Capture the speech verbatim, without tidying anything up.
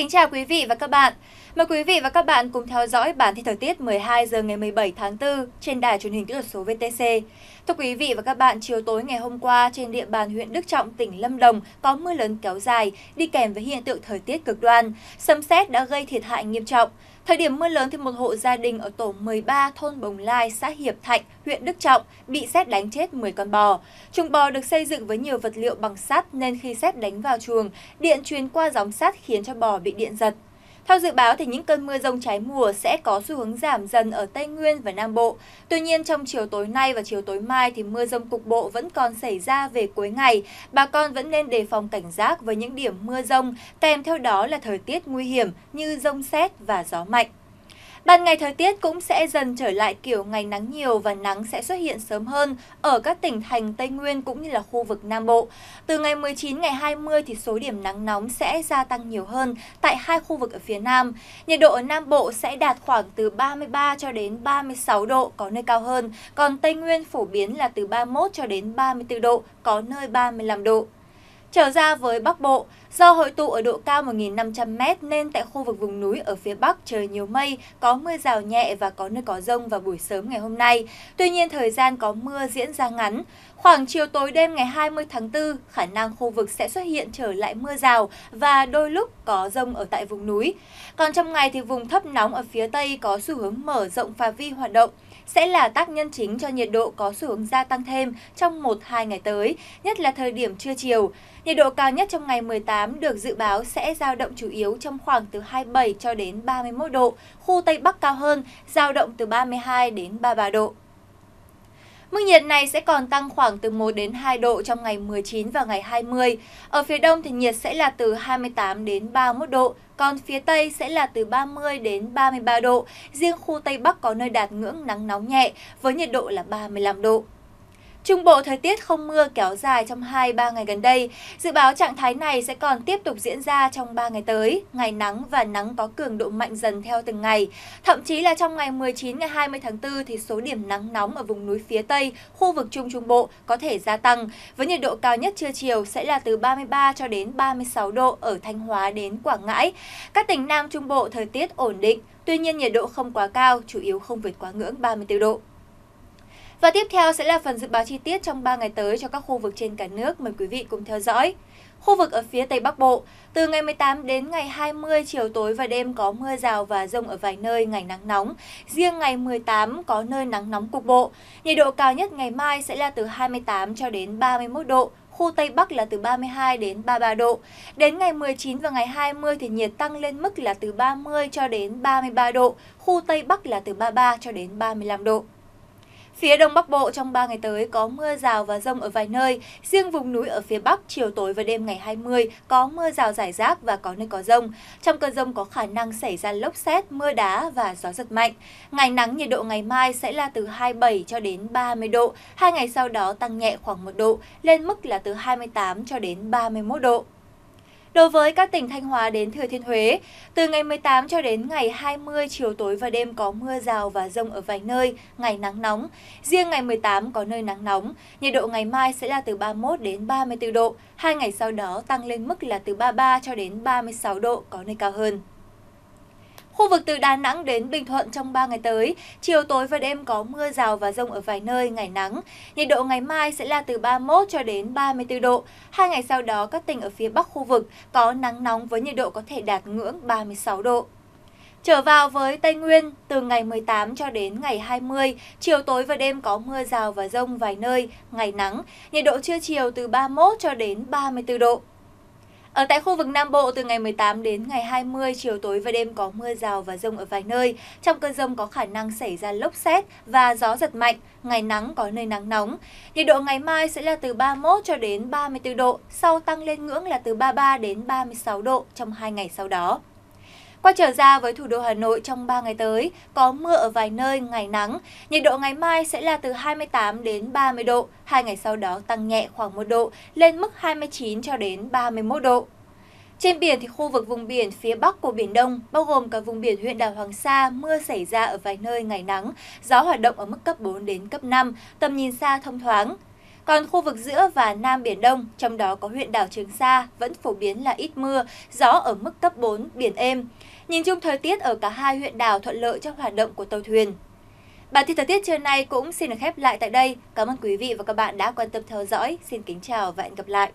kính chào quý vị và các bạn. Mời quý vị và các bạn cùng theo dõi bản tin thời tiết mười hai giờ ngày mười bảy tháng tư trên đài truyền hình kỹ thuật số vê tê xê. Thưa quý vị và các bạn, chiều tối ngày hôm qua trên địa bàn huyện Đức Trọng, tỉnh Lâm Đồng có mưa lớn kéo dài, đi kèm với hiện tượng thời tiết cực đoan. Sấm sét đã gây thiệt hại nghiêm trọng. Thời điểm mưa lớn thì một hộ gia đình ở tổ mười ba thôn Bồng Lai, xã Hiệp Thạnh, huyện Đức Trọng bị sét đánh chết mười con bò. Chuồng bò được xây dựng với nhiều vật liệu bằng sắt nên khi sét đánh vào chuồng, điện truyền qua gióng sắt khiến cho bò bị điện giật. Theo dự báo thì những cơn mưa dông trái mùa sẽ có xu hướng giảm dần ở Tây Nguyên và Nam Bộ. Tuy nhiên trong chiều tối nay và chiều tối mai thì mưa dông cục bộ vẫn còn xảy ra về cuối ngày. Bà con vẫn nên đề phòng cảnh giác với những điểm mưa dông, kèm theo đó là thời tiết nguy hiểm như dông sét và gió mạnh. Ban ngày thời tiết cũng sẽ dần trở lại kiểu ngày nắng nhiều và nắng sẽ xuất hiện sớm hơn ở các tỉnh thành Tây Nguyên cũng như là khu vực Nam Bộ. Từ ngày mười chín, ngày hai mươi thì số điểm nắng nóng sẽ gia tăng nhiều hơn tại hai khu vực ở phía Nam. Nhiệt độ ở Nam Bộ sẽ đạt khoảng từ ba mươi ba cho đến ba mươi sáu độ, có nơi cao hơn, còn Tây Nguyên phổ biến là từ ba mươi mốt cho đến ba mươi tư độ, có nơi ba mươi lăm độ. Trở ra với Bắc Bộ, do hội tụ ở độ cao một nghìn năm trăm mét nên tại khu vực vùng núi ở phía Bắc trời nhiều mây, có mưa rào nhẹ và có nơi có dông vào buổi sớm ngày hôm nay. Tuy nhiên thời gian có mưa diễn ra ngắn. Khoảng chiều tối đêm ngày hai mươi tháng tư, khả năng khu vực sẽ xuất hiện trở lại mưa rào và đôi lúc có dông ở tại vùng núi. Còn trong ngày thì vùng thấp nóng ở phía Tây có xu hướng mở rộng phạm vi hoạt động, sẽ là tác nhân chính cho nhiệt độ có xu hướng gia tăng thêm trong một đến hai ngày tới, nhất là thời điểm trưa chiều. Nhiệt độ cao nhất trong ngày mười tám được dự báo sẽ dao động chủ yếu trong khoảng từ hai mươi bảy cho đến ba mươi mốt độ, khu Tây Bắc cao hơn, dao động từ ba mươi hai đến ba mươi ba độ. Mức nhiệt này sẽ còn tăng khoảng từ một đến hai độ trong ngày mười chín và ngày hai mươi. Ở phía Đông thì nhiệt sẽ là từ hai mươi tám đến ba mươi mốt độ, còn phía Tây sẽ là từ ba mươi đến ba mươi ba độ. Riêng khu Tây Bắc có nơi đạt ngưỡng nắng nóng nhẹ với nhiệt độ là ba mươi lăm độ. Trung Bộ thời tiết không mưa kéo dài trong hai ba ngày gần đây. Dự báo trạng thái này sẽ còn tiếp tục diễn ra trong ba ngày tới. Ngày nắng và nắng có cường độ mạnh dần theo từng ngày. Thậm chí là trong ngày mười chín, ngày hai mươi tháng tư thì số điểm nắng nóng ở vùng núi phía Tây, khu vực Trung Trung Bộ có thể gia tăng. Với nhiệt độ cao nhất trưa chiều sẽ là từ ba mươi ba cho đến ba mươi sáu độ ở Thanh Hóa đến Quảng Ngãi. Các tỉnh Nam Trung Bộ thời tiết ổn định, tuy nhiên nhiệt độ không quá cao, chủ yếu không vượt quá ngưỡng ba mươi tư độ. Và tiếp theo sẽ là phần dự báo chi tiết trong ba ngày tới cho các khu vực trên cả nước. Mời quý vị cùng theo dõi. Khu vực ở phía Tây Bắc Bộ, từ ngày mười tám đến ngày hai mươi chiều tối và đêm có mưa rào và dông ở vài nơi, ngày nắng nóng. Riêng ngày mười tám có nơi nắng nóng cục bộ. Nhiệt độ cao nhất ngày mai sẽ là từ hai mươi tám cho đến ba mươi mốt độ. Khu Tây Bắc là từ ba mươi hai đến ba mươi ba độ. Đến ngày mười chín và ngày hai mươi thì nhiệt tăng lên mức là từ ba mươi cho đến ba mươi ba độ. Khu Tây Bắc là từ ba mươi ba cho đến ba mươi lăm độ. Phía Đông Bắc Bộ trong ba ngày tới có mưa rào và dông ở vài nơi. Riêng vùng núi ở phía Bắc chiều tối và đêm ngày hai mươi có mưa rào rải rác và có nơi có dông. Trong cơn dông có khả năng xảy ra lốc sét, mưa đá và gió giật mạnh. Ngày nắng, nhiệt độ ngày mai sẽ là từ hai mươi bảy cho đến ba mươi độ. Hai ngày sau đó tăng nhẹ khoảng một độ, lên mức là từ hai mươi tám cho đến ba mươi mốt độ. Đối với các tỉnh Thanh Hóa đến Thừa Thiên Huế, từ ngày mười tám cho đến ngày hai mươi chiều tối và đêm có mưa rào và dông ở vài nơi, ngày nắng nóng. Riêng ngày mười tám có nơi nắng nóng, nhiệt độ ngày mai sẽ là từ ba mươi mốt đến ba mươi tư độ, hai ngày sau đó tăng lên mức là từ ba mươi ba cho đến ba mươi sáu độ, có nơi cao hơn. Khu vực từ Đà Nẵng đến Bình Thuận trong ba ngày tới, chiều tối và đêm có mưa rào và dông ở vài nơi, ngày nắng. Nhiệt độ ngày mai sẽ là từ ba mươi mốt cho đến ba mươi tư độ. Hai ngày sau đó, các tỉnh ở phía Bắc khu vực có nắng nóng với nhiệt độ có thể đạt ngưỡng ba mươi sáu độ. Trở vào với Tây Nguyên, từ ngày mười tám cho đến ngày hai mươi, chiều tối và đêm có mưa rào và dông vài nơi, ngày nắng. Nhiệt độ trưa chiều từ ba mươi mốt cho đến ba mươi tư độ. Ở tại khu vực Nam Bộ, từ ngày mười tám đến ngày hai mươi, chiều tối và đêm có mưa rào và dông ở vài nơi. Trong cơn dông có khả năng xảy ra lốc sét và gió giật mạnh, ngày nắng có nơi nắng nóng. Nhiệt độ ngày mai sẽ là từ ba mươi mốt cho đến ba mươi tư độ, sau tăng lên ngưỡng là từ ba mươi ba đến ba mươi sáu độ trong hai ngày sau đó. Quay trở ra với thủ đô Hà Nội trong ba ngày tới, có mưa ở vài nơi, ngày nắng. Nhiệt độ ngày mai sẽ là từ hai mươi tám đến ba mươi độ, hai ngày sau đó tăng nhẹ khoảng một độ, lên mức hai mươi chín cho đến ba mươi mốt độ. Trên biển thì khu vực vùng biển phía Bắc của Biển Đông, bao gồm cả vùng biển huyện đảo Hoàng Sa, mưa xảy ra ở vài nơi, ngày nắng, gió hoạt động ở mức cấp bốn đến cấp năm, tầm nhìn xa thông thoáng. Còn khu vực giữa và Nam Biển Đông, trong đó có huyện đảo Trường Sa, vẫn phổ biến là ít mưa, gió ở mức cấp bốn, biển êm. Nhìn chung thời tiết ở cả hai huyện đảo thuận lợi cho hoạt động của tàu thuyền. Bản tin thời tiết trưa nay cũng xin được khép lại tại đây. Cảm ơn quý vị và các bạn đã quan tâm theo dõi. Xin kính chào và hẹn gặp lại.